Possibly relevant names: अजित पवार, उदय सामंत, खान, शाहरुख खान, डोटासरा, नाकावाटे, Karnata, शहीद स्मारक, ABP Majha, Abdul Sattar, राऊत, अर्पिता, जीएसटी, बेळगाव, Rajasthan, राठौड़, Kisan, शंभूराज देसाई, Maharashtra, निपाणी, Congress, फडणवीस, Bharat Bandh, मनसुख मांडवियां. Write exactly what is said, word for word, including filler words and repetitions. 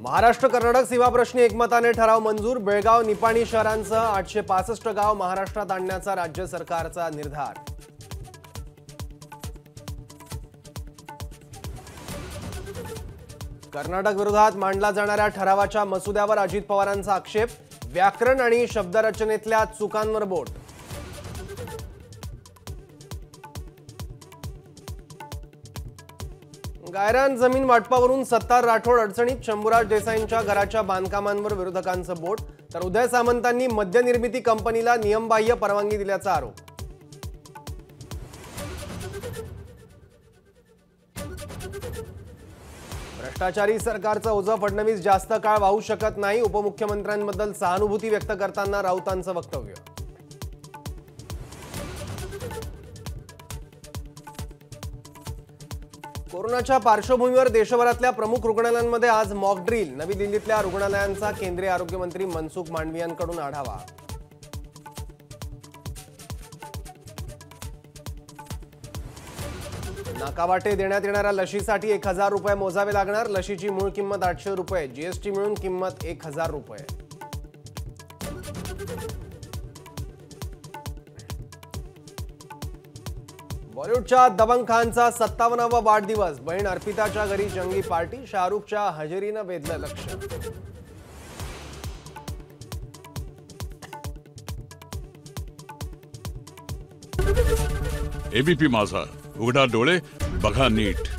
महाराष्ट्र कर्नाटक सीमाप्रश्नी एकमताने ठराव मंजूर। बेळगाव निपाणी शहरांसह आठशे पासष्ट गाव महाराष्ट्रात आणण्याचा राज्य सरकारचा निर्धार। कर्नाटक विरोधात मांडला जाणाऱ्या ठरावाच्या मसुद्यावर अजित पवारांचा आक्षेप। व्याकरण आणि शब्दरचनेतल्या चुकांवर बोट। गायरान जमीन वाटपावरून सत्तार राठौड़ अडचणीत। शंभूराज देसाईंच्या घराच्या बांधकामांवर विरोधकांचं बोट। तर उदय सामंतांनी मद्यनिर्मिती कंपनीला नियमबाह्य परवानगी दिल्याचा आरोप। भ्रष्टाचारी सरकारचं ओझं फडणवीस जास्त काळ वाहू शकत नाही। उपमुख्यमंत्र्यांबद्दल सहानुभूती व्यक्त करताना राऊतांचं वक्तव्य। कोरोनाच्या पार्श्वभूमीवर देशभरातल्या प्रमुख रुग्णालयांमध्ये आज मॉक ड्रिल। नवी दिल्लीतल्या रुग्णालयांचा केंद्रीय आरोग्य मंत्री मनसुख मांडवियांकडून आढावा। नाकावाटे देण्यात येणाऱ्या लशीसाठी एक हजार रुपये मोजावे लागणार। लशीची मूळ किंमत आठशे रुपये, जीएसटी मिळून किंमत एक हजार रुपये। बॉलिवूडच्या दबंग खानचा सत्तावन्नावा वाढदिवस। बहीण अर्पिताच्या घरी जंगी पार्टी। शाहरुखच्या हजेरीनं वेधलं लक्ष। एबीपी माझा, उघडा डोळे बघा नीट।